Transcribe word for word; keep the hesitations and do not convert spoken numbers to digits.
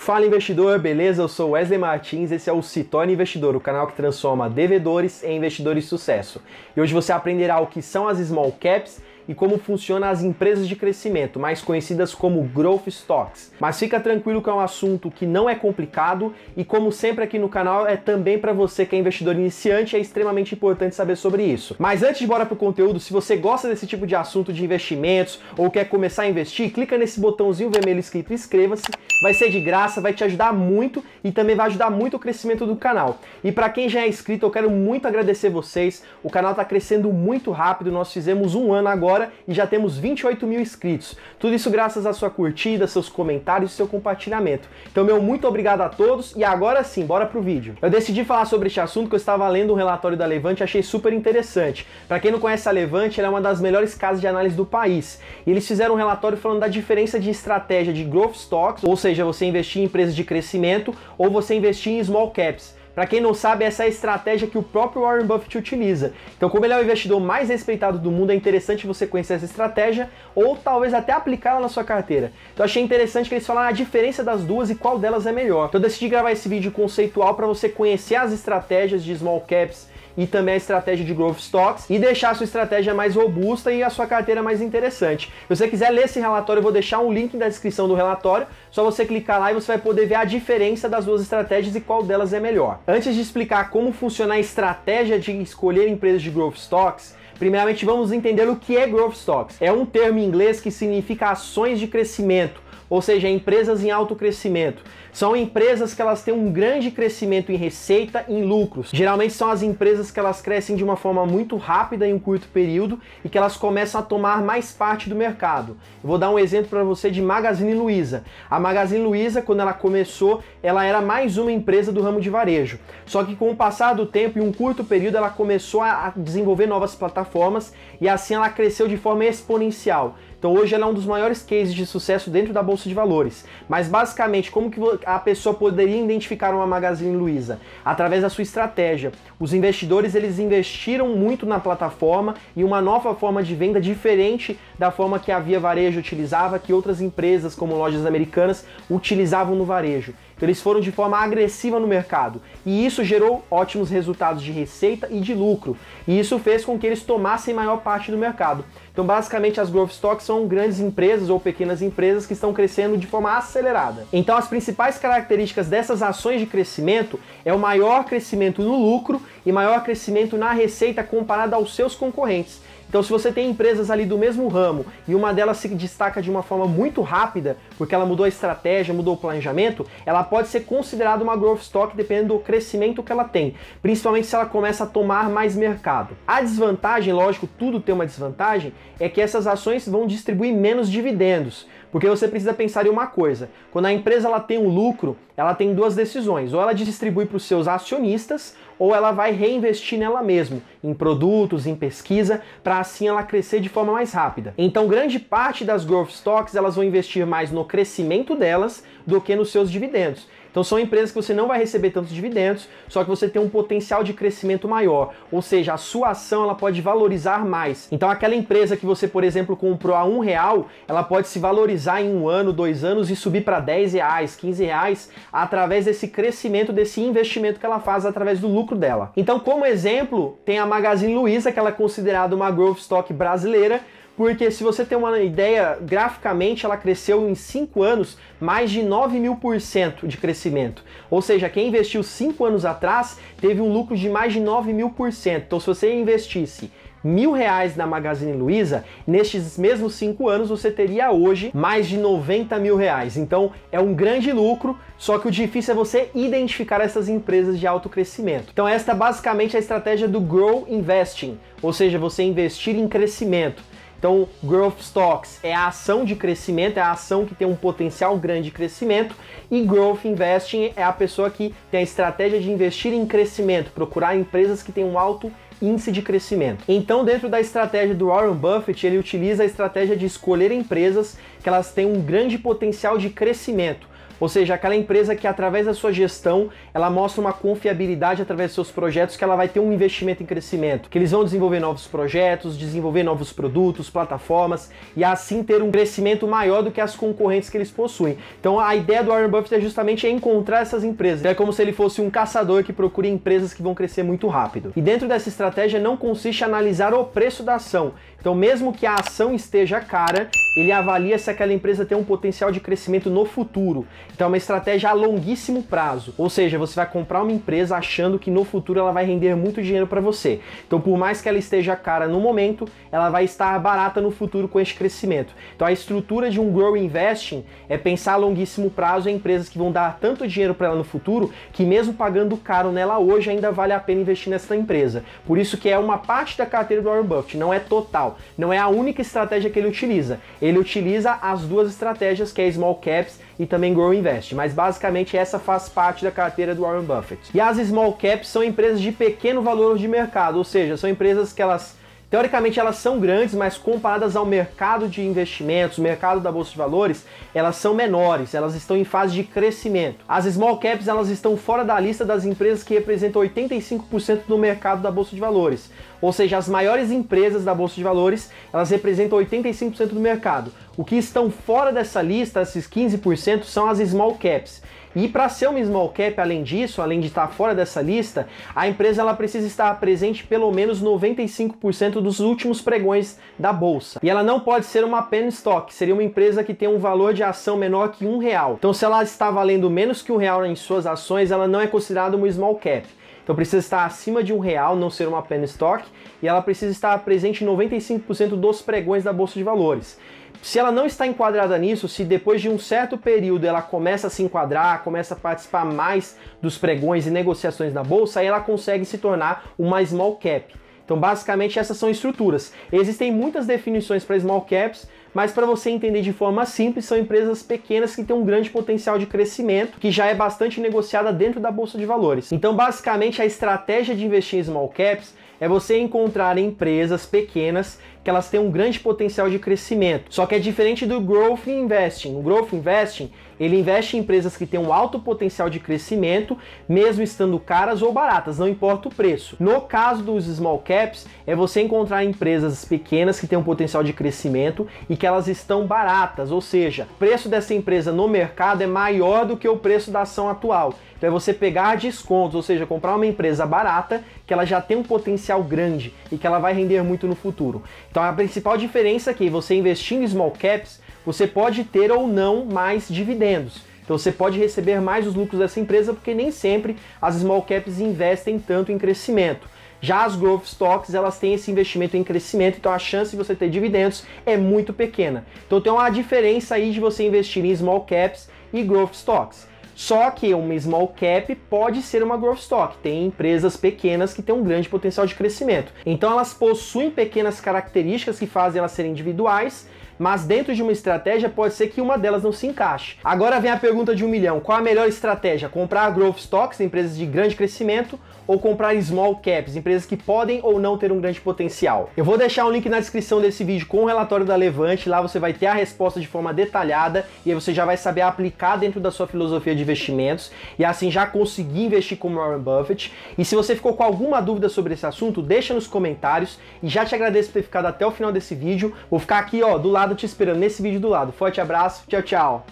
Fala investidor, beleza? Eu sou Wesley Martins, esse é o Se Torne Investidor, o canal que transforma devedores em investidores de sucesso. E hoje você aprenderá o que são as Small Caps e como funcionam as empresas de crescimento, mais conhecidas como Growth Stocks. Mas fica tranquilo que é um assunto que não é complicado e, como sempre aqui no canal, é também para você que é investidor iniciante, é extremamente importante saber sobre isso. Mas antes de bora pro conteúdo, se você gosta desse tipo de assunto de investimentos ou quer começar a investir, clica nesse botãozinho vermelho escrito inscreva-se, vai ser de graça, vai te ajudar muito e também vai ajudar muito o crescimento do canal. E para quem já é inscrito, eu quero muito agradecer vocês, o canal tá crescendo muito rápido, nós fizemos um ano agora e já temos vinte e oito mil inscritos. Tudo isso graças à sua curtida, seus comentários e seu compartilhamento. Então, meu muito obrigado a todos e agora sim, bora pro vídeo. Eu decidi falar sobre este assunto que eu estava lendo um relatório da Levante e achei super interessante. Para quem não conhece a Levante, ela é uma das melhores casas de análise do país. E eles fizeram um relatório falando da diferença de estratégia de Growth Stocks, ou seja, você investir em empresas de crescimento ou você investir em Small Caps. Para quem não sabe, essa é a estratégia que o próprio Warren Buffett utiliza. Então, como ele é o investidor mais respeitado do mundo, é interessante você conhecer essa estratégia ou talvez até aplicá-la na sua carteira. Então, achei interessante que eles falaram a diferença das duas e qual delas é melhor. Então, eu decidi gravar esse vídeo conceitual para você conhecer as estratégias de Small Caps e também a estratégia de Growth Stocks e deixar a sua estratégia mais robusta e a sua carteira mais interessante. Se você quiser ler esse relatório, eu vou deixar um link na descrição do relatório, só você clicar lá e você vai poder ver a diferença das duas estratégias e qual delas é melhor. Antes de explicar como funciona a estratégia de escolher empresas de Growth Stocks, primeiramente vamos entender o que é Growth Stocks. É um termo em inglês que significa ações de crescimento, ou seja, empresas em alto crescimento. São empresas que elas têm um grande crescimento em receita e em lucros. Geralmente são as empresas que elas crescem de uma forma muito rápida em um curto período e que elas começam a tomar mais parte do mercado. Eu vou dar um exemplo para você de Magazine Luiza. A Magazine Luiza, quando ela começou, ela era mais uma empresa do ramo de varejo. Só que com o passar do tempo, em um curto período, ela começou a desenvolver novas plataformas e assim ela cresceu de forma exponencial. Então hoje ela é um dos maiores cases de sucesso dentro da Bolsa de Valores. Mas basicamente, como que a pessoa poderia identificar uma Magazine Luiza? Através da sua estratégia. Os investidores, eles investiram muito na plataforma e uma nova forma de venda diferente da forma que a Via Varejo utilizava, que outras empresas como lojas americanas utilizavam no varejo. Então, eles foram de forma agressiva no mercado e isso gerou ótimos resultados de receita e de lucro. E isso fez com que eles tomassem maior parte do mercado. Então, basicamente, as Growth Stocks são grandes empresas ou pequenas empresas que estão crescendo de forma acelerada. Então, as principais características dessas ações de crescimento é o maior crescimento no lucro e maior crescimento na receita comparado aos seus concorrentes. Então, se você tem empresas ali do mesmo ramo e uma delas se destaca de uma forma muito rápida, porque ela mudou a estratégia, mudou o planejamento, ela pode ser considerada uma Growth Stock dependendo do crescimento que ela tem, principalmente se ela começa a tomar mais mercado. A desvantagem, lógico, tudo tem uma desvantagem, é que essas ações vão distribuir menos dividendos, porque você precisa pensar em uma coisa: quando a empresa ela tem um lucro, ela tem duas decisões, ou ela distribui para os seus acionistas, ou ela vai reinvestir nela mesma, em produtos, em pesquisa, para assim ela crescer de forma mais rápida. Então, grande parte das Growth Stocks, elas vão investir mais no crescimento delas do que nos seus dividendos. Então são empresas que você não vai receber tantos dividendos, só que você tem um potencial de crescimento maior, ou seja, a sua ação ela pode valorizar mais. Então aquela empresa que você, por exemplo, comprou a um real, ela pode se valorizar em um ano, dois anos e subir para dez reais, quinze reais, através desse crescimento, desse investimento que ela faz através do lucro dela. Então, como exemplo, tem a Magazine Luiza, que ela é considerada uma Growth Stock brasileira, porque se você tem uma ideia, graficamente ela cresceu em cinco anos mais de nove mil por cento de crescimento. Ou seja, quem investiu cinco anos atrás teve um lucro de mais de nove mil por cento. Então, se você investisse mil reais na Magazine Luiza, nestes mesmos cinco anos você teria hoje mais de noventa mil reais. Então é um grande lucro, só que o difícil é você identificar essas empresas de alto crescimento. Então esta é basicamente a estratégia do Grow Investing, ou seja, você investir em crescimento. Então, Growth Stocks é a ação de crescimento, é a ação que tem um potencial grande de crescimento, e Growth Investing é a pessoa que tem a estratégia de investir em crescimento, procurar empresas que têm um alto índice de crescimento. Então, dentro da estratégia do Warren Buffett, ele utiliza a estratégia de escolher empresas que elas têm um grande potencial de crescimento. ou seja, aquela empresa que através da sua gestão, ela mostra uma confiabilidade através dos seus projetos, que ela vai ter um investimento em crescimento, que eles vão desenvolver novos projetos, desenvolver novos produtos, plataformas, e assim ter um crescimento maior do que as concorrentes que eles possuem. Então a ideia do Warren Buffett é justamente encontrar essas empresas, é como se ele fosse um caçador que procura empresas que vão crescer muito rápido. E dentro dessa estratégia não consiste em analisar o preço da ação, então mesmo que a ação esteja cara, ele avalia se aquela empresa tem um potencial de crescimento no futuro. Então é uma estratégia a longuíssimo prazo, ou seja, você vai comprar uma empresa achando que no futuro ela vai render muito dinheiro para você. Então por mais que ela esteja cara no momento, ela vai estar barata no futuro com este crescimento. Então a estrutura de um Grow Investing é pensar a longuíssimo prazo em empresas que vão dar tanto dinheiro para ela no futuro, que mesmo pagando caro nela hoje, ainda vale a pena investir nessa empresa. Por isso que é uma parte da carteira do Warren Buffett, não é total, não é a única estratégia que ele utiliza. Ele utiliza as duas estratégias, que é Small Caps e também Grow Invest, mas basicamente essa faz parte da carteira do Warren Buffett. E as Small Caps são empresas de pequeno valor de mercado, ou seja, são empresas que elas teoricamente elas são grandes, mas comparadas ao mercado de investimentos, mercado da Bolsa de Valores, elas são menores, elas estão em fase de crescimento. As Small Caps elas estão fora da lista das empresas que representam oitenta e cinco por cento do mercado da Bolsa de Valores. Ou seja, as maiores empresas da Bolsa de Valores, elas representam oitenta e cinco por cento do mercado. O que estão fora dessa lista, esses quinze por cento, são as Small Caps. E para ser uma Small Cap, além disso, além de estar fora dessa lista, a empresa ela precisa estar presente pelo menos noventa e cinco por cento dos últimos pregões da Bolsa. E ela não pode ser uma penny stock, seria uma empresa que tem um valor de ação menor que um real. Então se ela está valendo menos que um real em suas ações, ela não é considerada uma Small Cap. Então precisa estar acima de um real, não ser uma penny stock, e ela precisa estar presente em noventa e cinco por cento dos pregões da Bolsa de Valores. Se ela não está enquadrada nisso, se depois de um certo período ela começa a se enquadrar, começa a participar mais dos pregões e negociações na bolsa, aí ela consegue se tornar uma Small Cap. Então basicamente essas são estruturas. Existem muitas definições para Small Caps, mas para você entender de forma simples, são empresas pequenas que têm um grande potencial de crescimento, que já é bastante negociada dentro da Bolsa de Valores. Então basicamente a estratégia de investir em Small Caps é você encontrar empresas pequenas que elas têm um grande potencial de crescimento. Só que é diferente do Growth Investing. O Growth Investing, ele investe em empresas que têm um alto potencial de crescimento, mesmo estando caras ou baratas, não importa o preço. No caso dos Small Caps, é você encontrar empresas pequenas que têm um potencial de crescimento e que elas estão baratas, ou seja, o preço dessa empresa no mercado é maior do que o preço da ação atual. Então é você pegar descontos, ou seja, comprar uma empresa barata que ela já tem um potencial grande e que ela vai render muito no futuro. Então a principal diferença é que você investir em Small Caps, você pode ter ou não mais dividendos. Então você pode receber mais os lucros dessa empresa, porque nem sempre as Small Caps investem tanto em crescimento. Já as Growth Stocks, elas têm esse investimento em crescimento, então a chance de você ter dividendos é muito pequena. Então tem uma diferença aí de você investir em Small Caps e Growth Stocks. Só que uma Small Cap pode ser uma Growth Stock, tem empresas pequenas que têm um grande potencial de crescimento. Então elas possuem pequenas características que fazem elas serem individuais, mas dentro de uma estratégia pode ser que uma delas não se encaixe. Agora vem a pergunta de um milhão, qual a melhor estratégia? Comprar Growth Stocks, empresas de grande crescimento, ou comprar Small Caps, empresas que podem ou não ter um grande potencial? Eu vou deixar um link na descrição desse vídeo com o relatório da Levante, lá você vai ter a resposta de forma detalhada, e aí você já vai saber aplicar dentro da sua filosofia de investimentos, e assim já conseguir investir como Warren Buffett. E se você ficou com alguma dúvida sobre esse assunto, deixa nos comentários, e já te agradeço por ter ficado até o final desse vídeo. Vou ficar aqui ó, do lado te esperando nesse vídeo do lado. Forte abraço, tchau, tchau!